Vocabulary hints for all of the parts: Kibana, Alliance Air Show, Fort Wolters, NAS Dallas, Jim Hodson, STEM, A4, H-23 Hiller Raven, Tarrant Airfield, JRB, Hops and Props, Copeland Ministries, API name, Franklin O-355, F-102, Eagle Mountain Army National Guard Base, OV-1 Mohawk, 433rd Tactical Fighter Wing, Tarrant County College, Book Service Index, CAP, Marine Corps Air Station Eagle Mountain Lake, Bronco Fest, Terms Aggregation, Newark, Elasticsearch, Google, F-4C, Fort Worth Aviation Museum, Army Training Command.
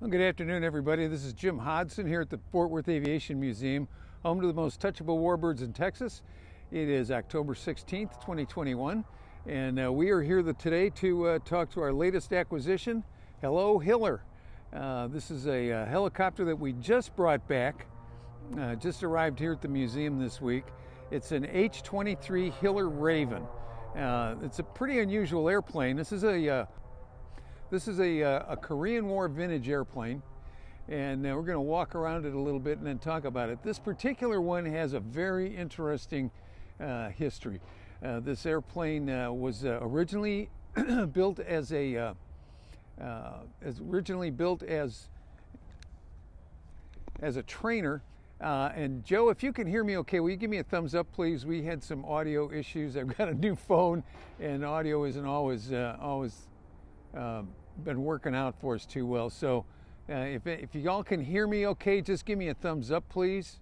Well, good afternoon, everybody. This is Jim Hodson here at the Fort Worth Aviation Museum, home to the most touchable warbirds in Texas. It is October 16th, 2021, and we are here today to talk to our latest acquisition, Hello Hiller. This is a helicopter that we just brought back, just arrived here at the museum this week. It's an H-23 Hiller Raven. It's a pretty unusual airplane. This is a Korean War vintage airplane, and we're going to walk around it a little bit and then talk about it. This particular one has a very interesting history. This airplane was originally built as a originally built as a trainer. And Joe, if you can hear me okay, will you give me a thumbs up, please? We had some audio issues. I've got a new phone, and audio isn't always been working out for us too well. So if y'all can hear me okay, just give me a thumbs up, please.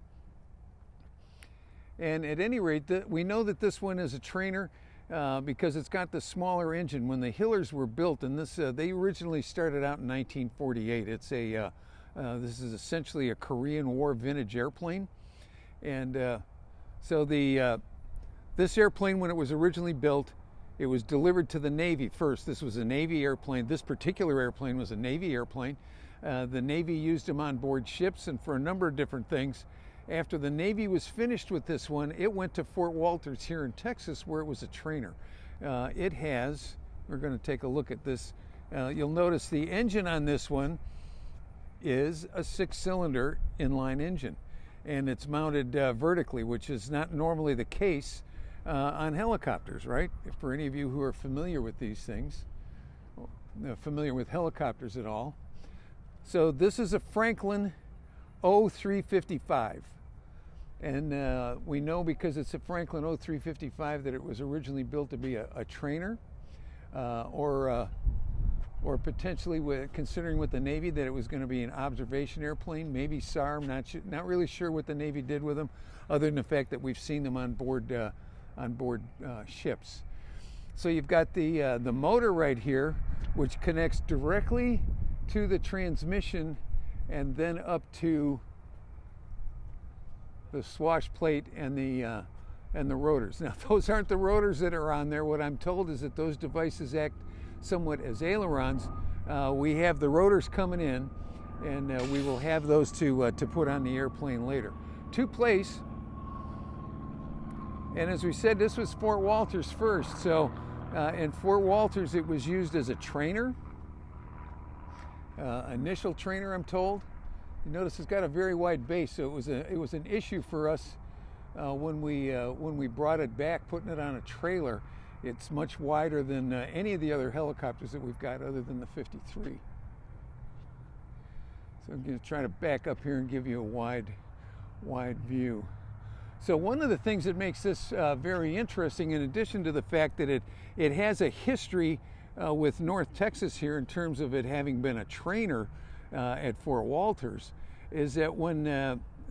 And at any rate, we know that this one is a trainer because it's got the smaller engine. When the Hillers were built, and this they originally started out in 1948. It's a this is essentially a Korean War vintage airplane, and so the this airplane, when it was originally built, it was delivered to the Navy first. This was a Navy airplane. This particular airplane was a Navy airplane. The Navy used them on board ships and for a number of different things. After the Navy was finished with this one, it went to Fort Wolters here in Texas, where it was a trainer. It has, we're going to take a look at this. You'll notice the engine on this one is a six-cylinder inline engine, and it's mounted vertically, which is not normally the case on helicopters, right? For any of you who are familiar with these things, familiar with helicopters at all. So this is a Franklin O-355, and we know because it's a Franklin O-355 that it was originally built to be a trainer, or potentially, considering with the Navy, that it was going to be an observation airplane, maybe SAR. I'm not really sure what the Navy did with them, other than the fact that we've seen them on board ships. So you've got the motor right here, which connects directly to the transmission, and then up to the swash plate and the rotors. Now, those aren't the rotors that are on there. What I'm told is that those devices act somewhat as ailerons. We have the rotors coming in, and we will have those to put on the airplane later. Two-place, and as we said, this was Fort Wolters first. So in Fort Wolters, it was used as a trainer, initial trainer, I'm told. You notice it's got a very wide base, so it was an issue for us when we brought it back, putting it on a trailer. It's much wider than any of the other helicopters that we've got, other than the 53. So I'm going to try to back up here and give you a wide view. So one of the things that makes this very interesting, in addition to the fact that it has a history with North Texas here in terms of it having been a trainer at Fort Wolters, is that when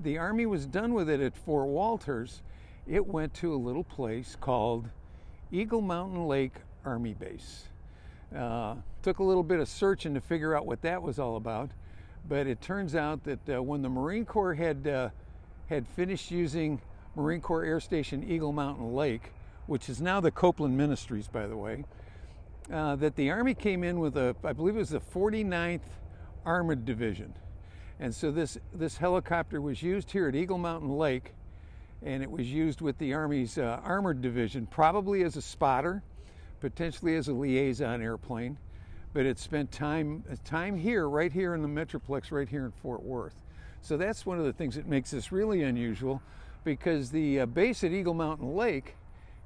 the Army was done with it at Fort Wolters, it went to a little place called Eagle Mountain Lake Army Base. Took a little bit of searching to figure out what that was all about, but it turns out that when the Marine Corps had finished using Marine Corps Air Station Eagle Mountain Lake, which is now the Copeland Ministries, by the way, that the Army came in with I believe it was the 49th Armored Division. And so this helicopter was used here at Eagle Mountain Lake, and it was used with the Army's Armored Division, probably as a spotter, potentially as a liaison airplane, but it spent time here, right here in the Metroplex, right here in Fort Worth. So that's one of the things that makes this really unusual, because the base at Eagle Mountain Lake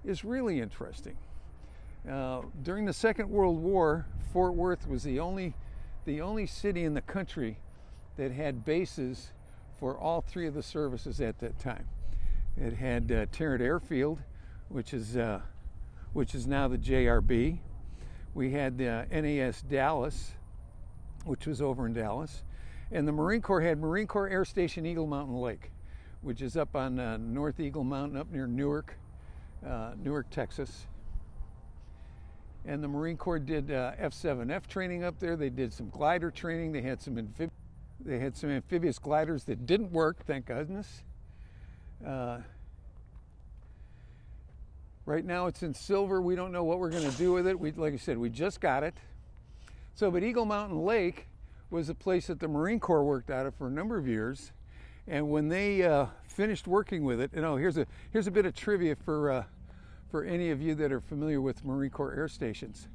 is really interesting. During the Second World War, Fort Worth was the only city in the country that had bases for all three of the services at that time. It had Tarrant Airfield, which is now the JRB. We had the NAS Dallas, which was over in Dallas, and the Marine Corps had Marine Corps Air Station Eagle Mountain Lake, which is up on North Eagle Mountain, up near Newark, Texas. And the Marine Corps did F-7F training up there. They did some glider training. They had some amphibious gliders that didn't work, thank goodness. Right now it's in silver. We don't know what we're going to do with it. Like I said, we just got it. So, but Eagle Mountain Lake was a place that the Marine Corps worked out of for a number of years. And when they finished working with it, and oh, here's a bit of trivia for any of you that are familiar with Marine Corps air stations.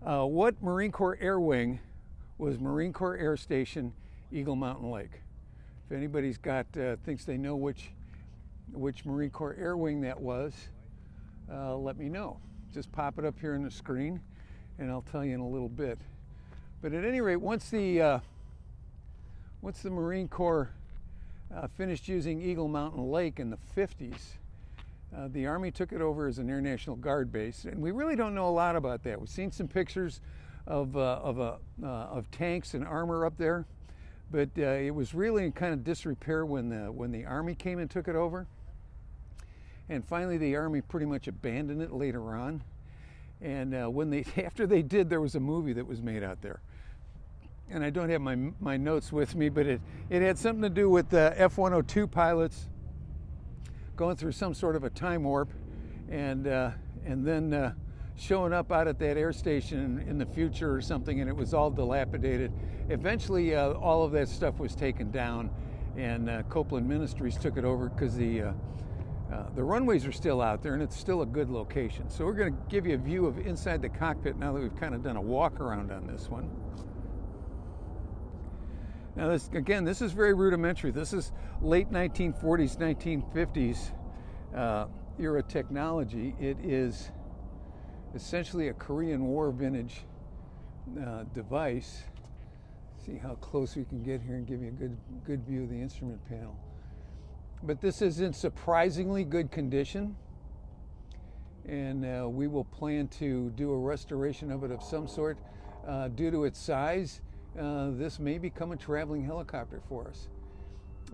What Marine Corps air wing was Marine Corps Air Station Eagle Mountain Lake? If anybody's got thinks they know which Marine Corps air wing that was, let me know. Just pop it up here on the screen, and I'll tell you in a little bit. But at any rate, once the Marine Corps finished using Eagle Mountain Lake in the 50s, the Army took it over as an Air National Guard base, and we really don't know a lot about that. We've seen some pictures of tanks and armor up there, but it was really in kind of disrepair when the Army came and took it over. And finally, the Army pretty much abandoned it later on. And after they did, there was a movie that was made out there. And I don't have my notes with me, but it had something to do with the F-102 pilots going through some sort of a time warp, and then showing up out at that air station in the future or something, and it was all dilapidated. Eventually, all of that stuff was taken down, and Copeland Ministries took it over because the runways are still out there, and it's still a good location. So we're going to give you a view of inside the cockpit now that we've kind of done a walk around on this one. Now this, again, this is very rudimentary. This is late 1940s, 1950s era technology. It is essentially a Korean War vintage device. See how close we can get here and give you a good view of the instrument panel. But this is in surprisingly good condition. And we will plan to do a restoration of it of some sort due to its size. This may become a traveling helicopter for us,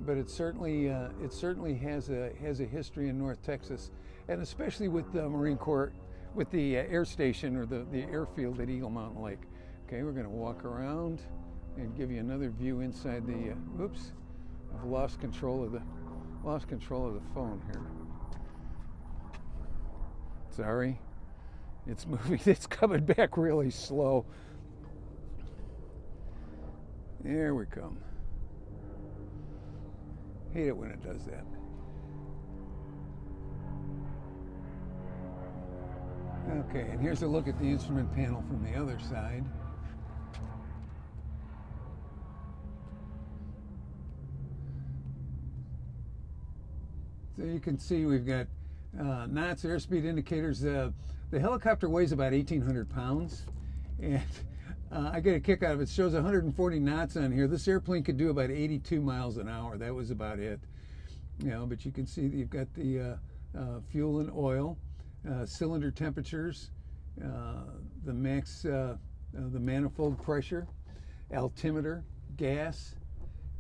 but it certainly has a history in North Texas, and especially with the Marine Corps, with the air station or the airfield at Eagle Mountain Lake. Okay, we're going to walk around and give you another view inside the. Oops, I've lost control of the phone here. Sorry, it's moving. It's coming back really slow. There we come. Hate it when it does that. Okay, and here's a look at the instrument panel from the other side. So you can see we've got knots, airspeed indicators. The helicopter weighs about 1,800 pounds, and I get a kick out of it. It shows 140 knots on here. This airplane could do about 82 miles an hour. That was about it. You know, but you can see that you've got the fuel and oil, cylinder temperatures, the max, the manifold pressure, altimeter, gas,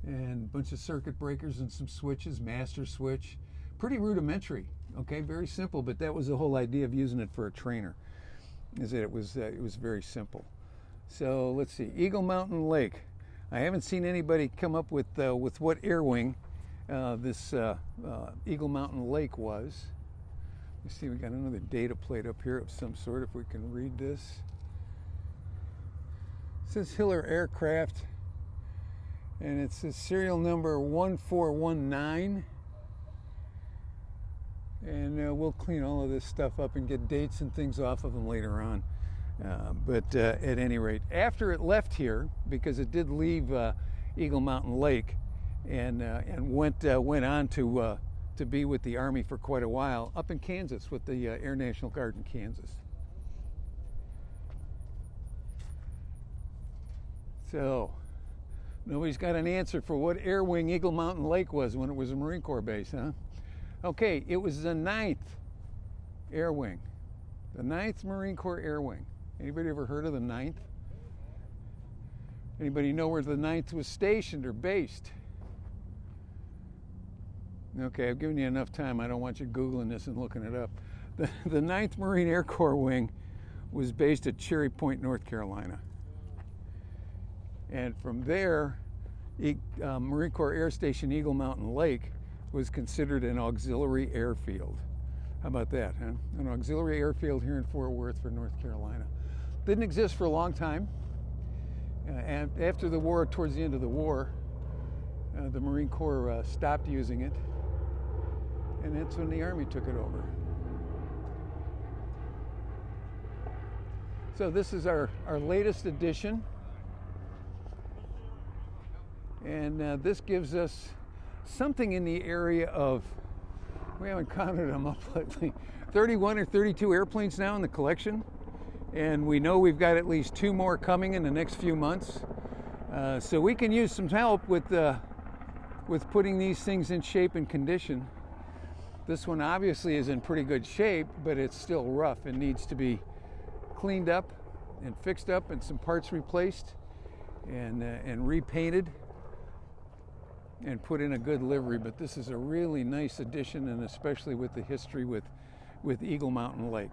and a bunch of circuit breakers and some switches, master switch. Pretty rudimentary. Okay, very simple. But that was the whole idea of using it for a trainer, is that it was very simple. So let's see, Eagle Mountain Lake. I haven't seen anybody come up with what air wing this Eagle Mountain Lake was. Let's see, we got another data plate up here of some sort, if we can read this. It says Hiller Aircraft, and it says serial number 1419. And we'll clean all of this stuff up and get dates and things off of them later on. But at any rate, after it left here, because it did leave Eagle Mountain Lake, and went on to be with the Army for quite a while up in Kansas with the Air National Guard in Kansas. So nobody's got an answer for what air wing Eagle Mountain Lake was when it was a Marine Corps base, huh? Okay, it was the 9th air wing. The 9th Marine Corps Air Wing. Anybody ever heard of the 9th? Anybody know where the 9th was stationed or based? Okay, I've given you enough time. I don't want you Googling this and looking it up. The 9th Marine Air Corps Wing was based at Cherry Point, North Carolina. And from there, Marine Corps Air Station Eagle Mountain Lake was considered an auxiliary airfield. How about that, huh? An auxiliary airfield here in Fort Worth for North Carolina. Didn't exist for a long time. And after the war, towards the end of the war, the Marine Corps stopped using it. And that's when the Army took it over. So this is our latest edition. And this gives us something in the area of, we haven't counted them up lately, 31 or 32 airplanes now in the collection. And we know we've got at least 2 more coming in the next few months. So we can use some help with putting these things in shape and condition. This one obviously is in pretty good shape, but it's still rough and needs to be cleaned up and fixed up and some parts replaced and repainted and put in a good livery. But this is a really nice addition, and especially with the history with Eagle Mountain Lake.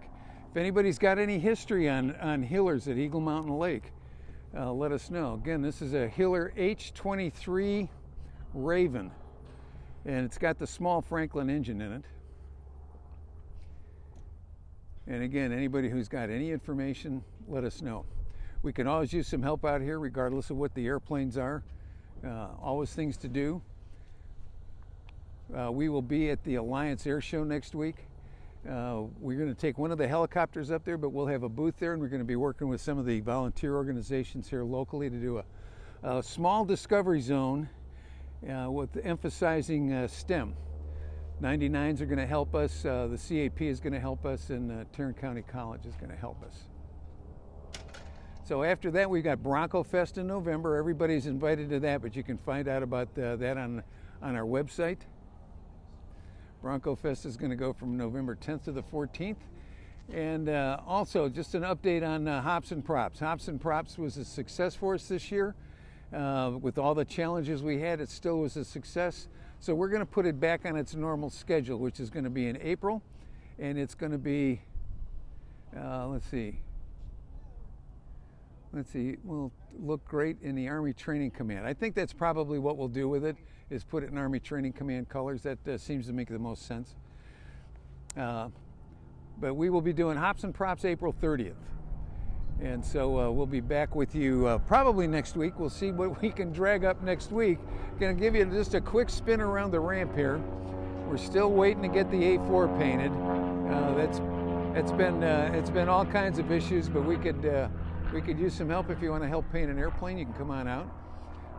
If anybody's got any history on Hillers at Eagle Mountain Lake, let us know. Again, this is a Hiller H-23 Raven, and it's got the small Franklin engine in it. And again, anybody who's got any information, let us know. We can always use some help out here, regardless of what the airplanes are. Always things to do. We will be at the Alliance Air Show next week. We're going to take one of the helicopters up there, but we'll have a booth there, and we're going to be working with some of the volunteer organizations here locally to do a small discovery zone with emphasizing STEM. 99s are going to help us, the CAP is going to help us, and Tarrant County College is going to help us. So after that, we've got Bronco Fest in November. Everybody's invited to that, but you can find out about that on our website. Bronco Fest is going to go from November 10th to the 14th. And also, just an update on Hops and Props. Hops and Props was a success for us this year. With all the challenges we had, it still was a success. So we're going to put it back on its normal schedule, which is going to be in April. And it's going to be, let's see, will look great in the Army Training Command. I think that's probably what we'll do with it, is put it in Army Training Command colors. That seems to make the most sense. But we will be doing Hops and Props April 30th. And so we'll be back with you probably next week. We'll see what we can drag up next week. Gonna give you just a quick spin around the ramp here. We're still waiting to get the A4 painted. It's been all kinds of issues, but we could use some help. If you want to help paint an airplane, you can come on out.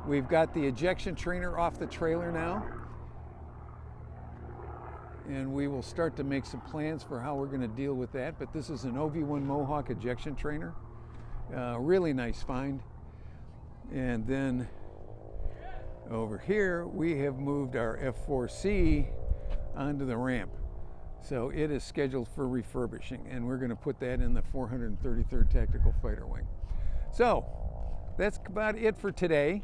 We've got the ejection trainer off the trailer now. And we will start to make some plans for how we're going to deal with that. But this is an OV-1 Mohawk ejection trainer. Really nice find. And then over here, we have moved our F-4C onto the ramp. So it is scheduled for refurbishing, and we're going to put that in the 433rd Tactical Fighter Wing. So that's about it for today.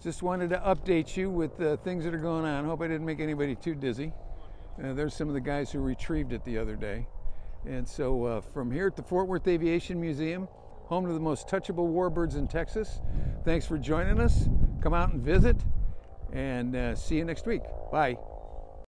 Just wanted to update you with the things that are going on. Hope I didn't make anybody too dizzy. There's some of the guys who retrieved it the other day. And so from here at the Fort Worth Aviation Museum, home to the most touchable warbirds in Texas, thanks for joining us. Come out and visit, and see you next week. Bye.